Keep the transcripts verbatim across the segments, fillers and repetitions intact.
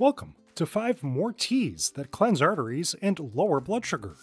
Welcome to five more teas that cleanse arteries and lower blood sugar.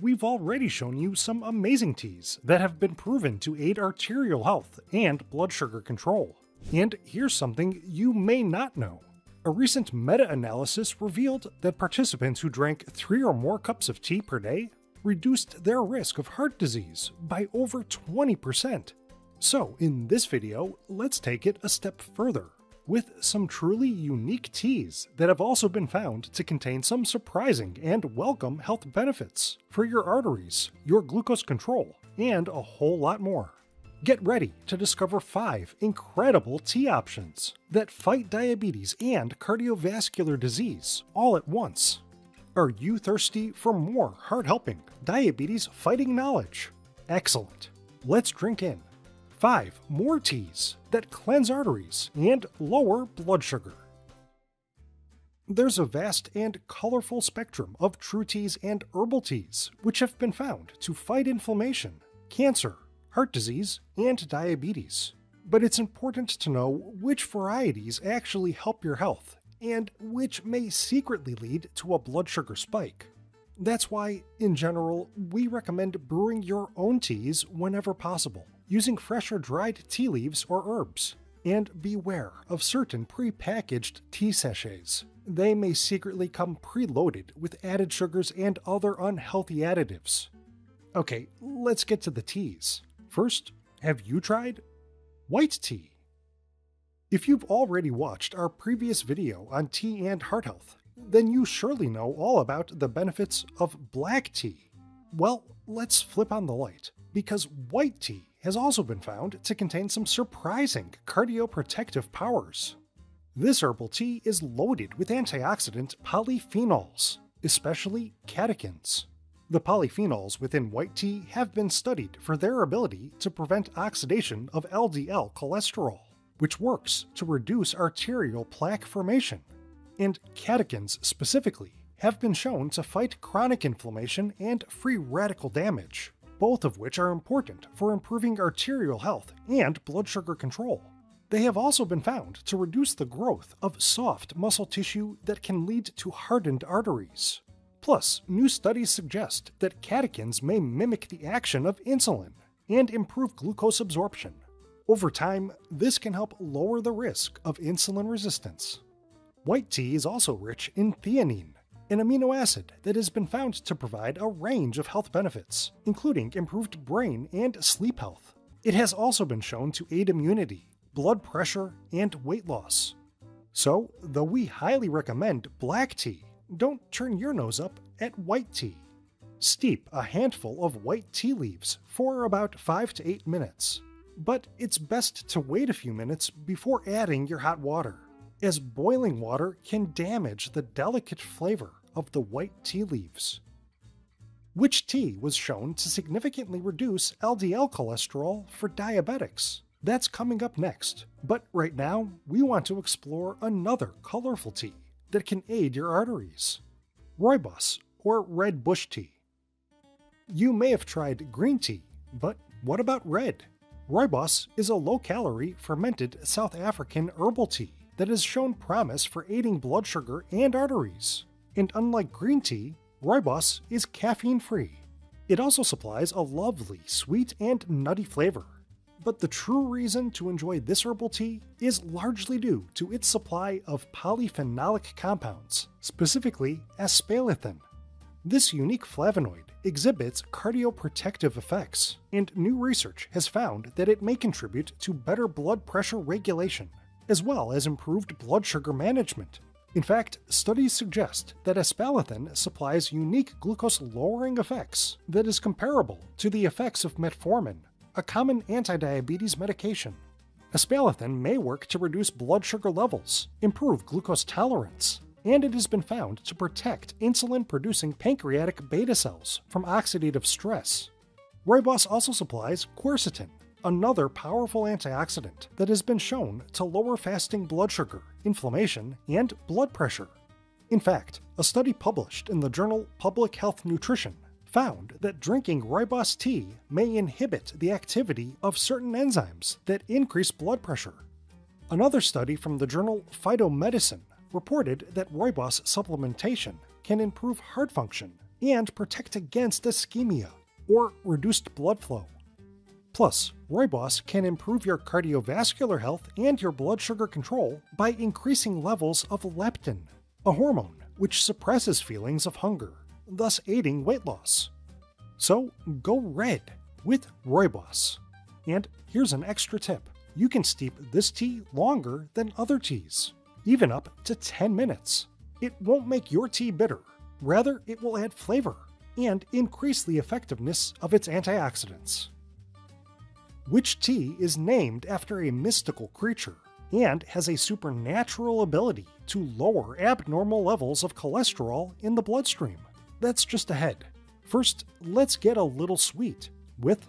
We've already shown you some amazing teas that have been proven to aid arterial health and blood sugar control. And here's something you may not know. A recent meta-analysis revealed that participants who drank three or more cups of tea per day reduced their risk of heart disease by over twenty percent. So in this video, let's take it a step further with some truly unique teas that have also been found to contain some surprising and welcome health benefits for your arteries, your glucose control, and a whole lot more. Get ready to discover five incredible tea options that fight diabetes and cardiovascular disease all at once. Are you thirsty for more heart-helping, diabetes-fighting knowledge? Excellent. Let's drink in five more teas that cleanse arteries and lower blood sugar. There's a vast and colorful spectrum of true teas and herbal teas which have been found to fight inflammation, cancer, heart disease, and diabetes. But it's important to know which varieties actually help your health and which may secretly lead to a blood sugar spike. That's why, in general, we recommend brewing your own teas whenever possible, using fresh or dried tea leaves or herbs. And beware of certain pre-packaged tea sachets. They may secretly come preloaded with added sugars and other unhealthy additives. Okay, let's get to the teas. First, have you tried white tea? If you've already watched our previous video on tea and heart health, then you surely know all about the benefits of black tea. Well, let's flip on the light, because white tea has also been found to contain some surprising cardioprotective powers. This herbal tea is loaded with antioxidant polyphenols, especially catechins. The polyphenols within white tea have been studied for their ability to prevent oxidation of L D L cholesterol, which works to reduce arterial plaque formation. And catechins specifically have been shown to fight chronic inflammation and free radical damage, both of which are important for improving arterial health and blood sugar control. They have also been found to reduce the growth of soft muscle tissue that can lead to hardened arteries. Plus, new studies suggest that catechins may mimic the action of insulin and improve glucose absorption. Over time, this can help lower the risk of insulin resistance. White tea is also rich in theanine, an amino acid that has been found to provide a range of health benefits, including improved brain and sleep health. It has also been shown to aid immunity, blood pressure, and weight loss. So, though we highly recommend black tea, don't turn your nose up at white tea. Steep a handful of white tea leaves for about five to eight minutes, but it's best to wait a few minutes before adding your hot water, as boiling water can damage the delicate flavor of the white tea leaves. Which tea was shown to significantly reduce L D L cholesterol for diabetics? That's coming up next, but right now we want to explore another colorful tea that can aid your arteries: rooibos, or red bush tea. You may have tried green tea, but what about red? Rooibos is a low-calorie, fermented South African herbal tea that has shown promise for aiding blood sugar and arteries. And unlike green tea, rooibos is caffeine-free. It also supplies a lovely, sweet, and nutty flavor. But the true reason to enjoy this herbal tea is largely due to its supply of polyphenolic compounds, specifically aspalathin. This unique flavonoid exhibits cardioprotective effects, and new research has found that it may contribute to better blood pressure regulation, as well as improved blood sugar management. In fact, studies suggest that aspalathin supplies unique glucose-lowering effects that is comparable to the effects of metformin, a common anti-diabetes medication. Aspalathin may work to reduce blood sugar levels, improve glucose tolerance, and it has been found to protect insulin-producing pancreatic beta cells from oxidative stress. Rooibos also supplies quercetin, another powerful antioxidant that has been shown to lower fasting blood sugar, inflammation, and blood pressure. In fact, a study published in the journal Public Health Nutrition found that drinking rooibos tea may inhibit the activity of certain enzymes that increase blood pressure. Another study from the journal Phytomedicine reported that rooibos supplementation can improve heart function and protect against ischemia, or reduced blood flow. Plus, rooibos can improve your cardiovascular health and your blood sugar control by increasing levels of leptin, a hormone which suppresses feelings of hunger, thus aiding weight loss. So go red with rooibos. And here's an extra tip. You can steep this tea longer than other teas, even up to ten minutes. It won't make your tea bitter. Rather, it will add flavor and increase the effectiveness of its antioxidants. Which tea is named after a mystical creature and has a supernatural ability to lower abnormal levels of cholesterol in the bloodstream? That's just ahead. First, let's get a little sweet with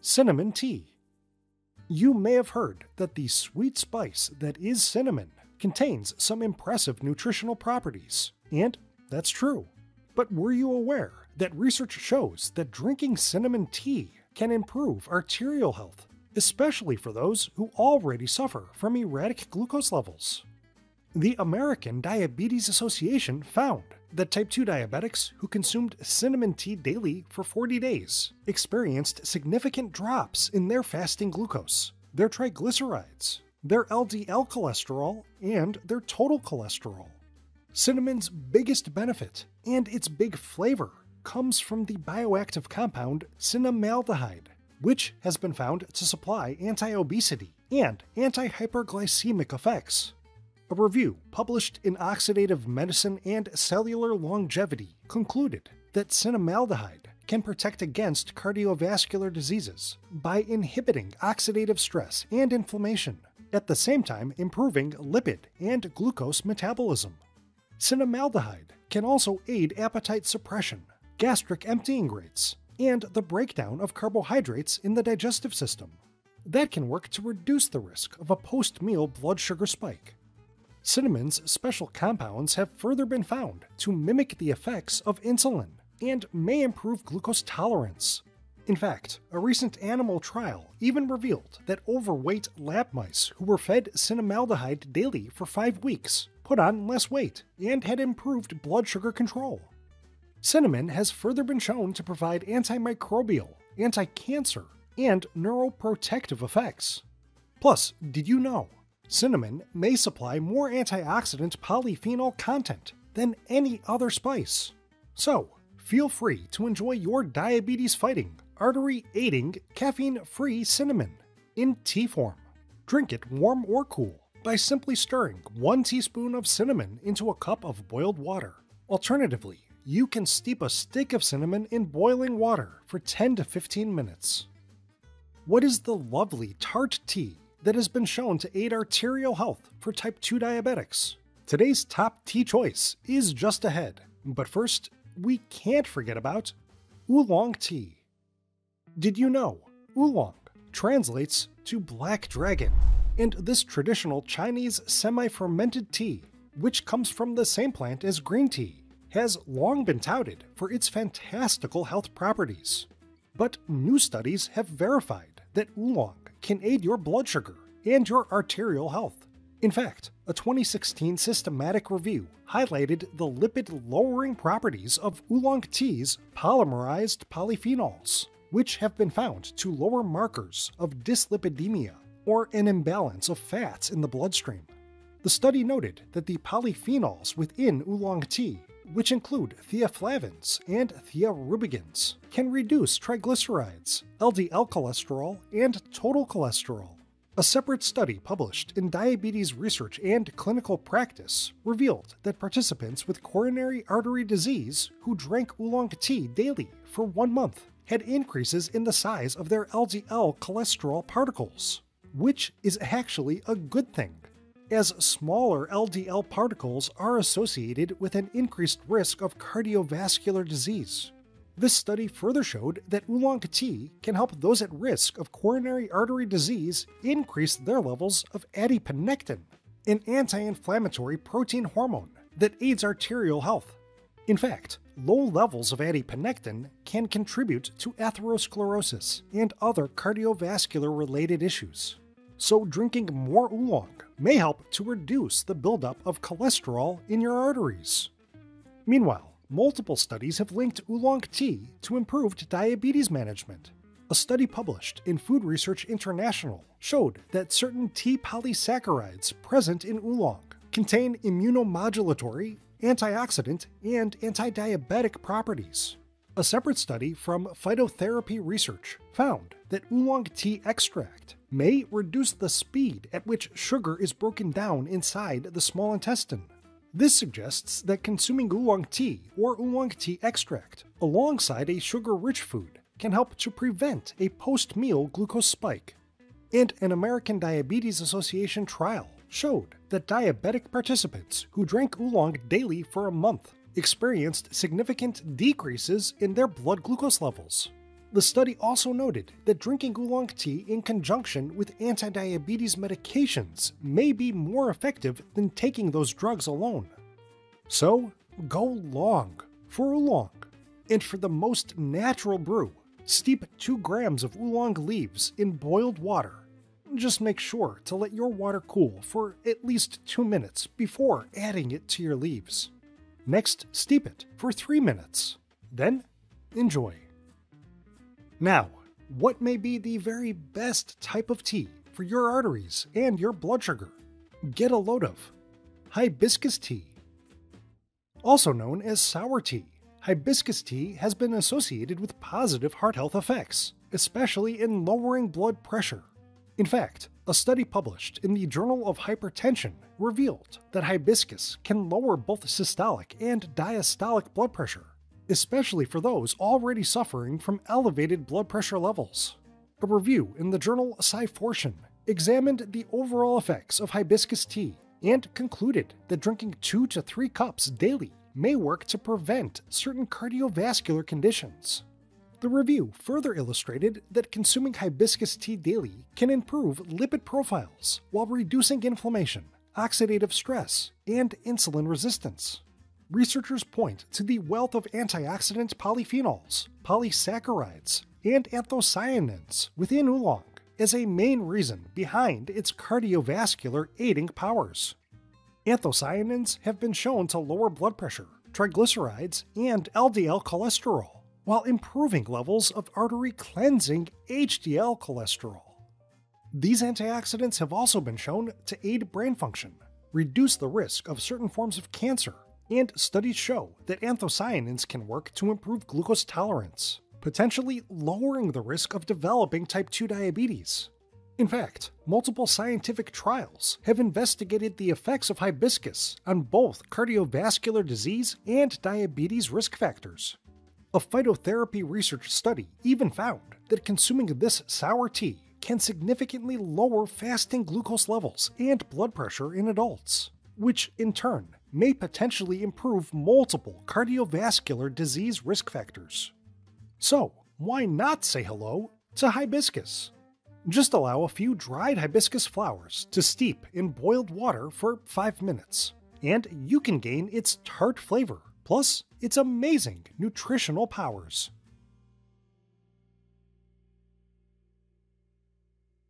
cinnamon tea. You may have heard that the sweet spice that is cinnamon contains some impressive nutritional properties, and that's true. But were you aware that research shows that drinking cinnamon tea can improve arterial health, especially for those who already suffer from erratic glucose levels? The American Diabetes Association found that type two diabetics who consumed cinnamon tea daily for forty days experienced significant drops in their fasting glucose, their triglycerides, their L D L cholesterol, and their total cholesterol. Cinnamon's biggest benefit, and its big flavor, comes from the bioactive compound cinnamaldehyde, which has been found to supply anti-obesity and anti-hyperglycemic effects. A review published in Oxidative Medicine and Cellular Longevity concluded that cinnamaldehyde can protect against cardiovascular diseases by inhibiting oxidative stress and inflammation, at the same time improving lipid and glucose metabolism. Cinnamaldehyde can also aid appetite suppression, gastric emptying rates, and the breakdown of carbohydrates in the digestive system. That can work to reduce the risk of a post-meal blood sugar spike. Cinnamon's special compounds have further been found to mimic the effects of insulin and may improve glucose tolerance. In fact, a recent animal trial even revealed that overweight lab mice who were fed cinnamaldehyde daily for five weeks put on less weight and had improved blood sugar control. Cinnamon has further been shown to provide antimicrobial, anti-cancer, and neuroprotective effects. Plus, did you know? Cinnamon may supply more antioxidant polyphenol content than any other spice. So, feel free to enjoy your diabetes-fighting, artery-aiding, caffeine-free cinnamon in tea form. Drink it warm or cool by simply stirring one teaspoon of cinnamon into a cup of boiled water. Alternatively, you can steep a stick of cinnamon in boiling water for ten to fifteen minutes. What is the lovely tart tea that has been shown to aid arterial health for type two diabetics? Today's top tea choice is just ahead, but first, we can't forget about oolong tea. Did you know oolong translates to black dragon? And this traditional Chinese semi-fermented tea, which comes from the same plant as green tea, has long been touted for its fantastical health properties. But new studies have verified that oolong can aid your blood sugar and your arterial health. In fact, a twenty sixteen systematic review highlighted the lipid-lowering properties of oolong tea's polymerized polyphenols, which have been found to lower markers of dyslipidemia, or an imbalance of fats in the bloodstream. The study noted that the polyphenols within oolong tea, which include theaflavins and thearubigins, can reduce triglycerides, L D L cholesterol, and total cholesterol. A separate study published in Diabetes Research and Clinical Practice revealed that participants with coronary artery disease who drank oolong tea daily for one month had increases in the size of their L D L cholesterol particles, which is actually a good thing, as smaller L D L particles are associated with an increased risk of cardiovascular disease. This study further showed that oolong tea can help those at risk of coronary artery disease increase their levels of adiponectin, an anti-inflammatory protein hormone that aids arterial health. In fact, low levels of adiponectin can contribute to atherosclerosis and other cardiovascular-related issues. so drinking more oolong may help to reduce the buildup of cholesterol in your arteries. Meanwhile, multiple studies have linked oolong tea to improved diabetes management. A study published in Food Research International showed that certain tea polysaccharides present in oolong contain immunomodulatory, antioxidant, and antidiabetic properties. A separate study from Phytotherapy Research found that oolong tea extract may reduce the speed at which sugar is broken down inside the small intestine. This suggests that consuming oolong tea or oolong tea extract alongside a sugar-rich food can help to prevent a post-meal glucose spike. And an American Diabetes Association trial showed that diabetic participants who drank oolong daily for a month experienced significant decreases in their blood glucose levels. The study also noted that drinking oolong tea in conjunction with anti-diabetes medications may be more effective than taking those drugs alone. So, go long for oolong. And for the most natural brew, steep two grams of oolong leaves in boiled water. Just make sure to let your water cool for at least two minutes before adding it to your leaves. Next, steep it for three minutes. Then, enjoy. Now, what may be the very best type of tea for your arteries and your blood sugar? Get a load of hibiscus tea. Also known as sour tea, hibiscus tea has been associated with positive heart health effects, especially in lowering blood pressure. In fact, a study published in the Journal of Hypertension revealed that hibiscus can lower both systolic and diastolic blood pressure, especially for those already suffering from elevated blood pressure levels. A review in the journal Cyfortion examined the overall effects of hibiscus tea and concluded that drinking two to three cups daily may work to prevent certain cardiovascular conditions. The review further illustrated that consuming hibiscus tea daily can improve lipid profiles while reducing inflammation, oxidative stress, and insulin resistance. Researchers point to the wealth of antioxidant polyphenols, polysaccharides, and anthocyanins within oolong as a main reason behind its cardiovascular aiding powers. Anthocyanins have been shown to lower blood pressure, triglycerides, and L D L cholesterol, while improving levels of artery-cleansing H D L cholesterol. These antioxidants have also been shown to aid brain function, reduce the risk of certain forms of cancer, and studies show that anthocyanins can work to improve glucose tolerance, potentially lowering the risk of developing type two diabetes. In fact, multiple scientific trials have investigated the effects of hibiscus on both cardiovascular disease and diabetes risk factors. A phytotherapy research study even found that consuming this sour tea can significantly lower fasting glucose levels and blood pressure in adults, which in turn may potentially improve multiple cardiovascular disease risk factors. So, why not say hello to hibiscus? Just allow a few dried hibiscus flowers to steep in boiled water for five minutes, and you can gain its tart flavor, plus its amazing nutritional powers.